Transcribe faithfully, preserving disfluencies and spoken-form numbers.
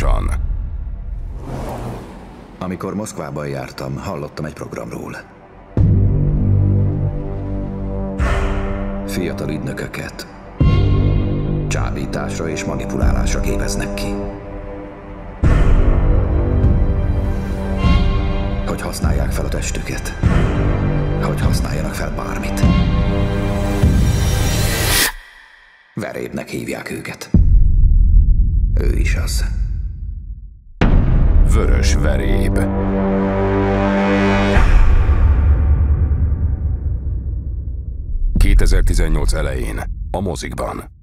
gyorsan. Amikor Moszkvában jártam, hallottam egy programról. Fiatal ügynököket csábításra és manipulálásra képeznek ki. Hogy használják fel a testüket, hogy használjanak fel bármit. Verébnek hívják őket. Ő is az. Vörös veréb. kétezer-tizennyolc elején a mozikban.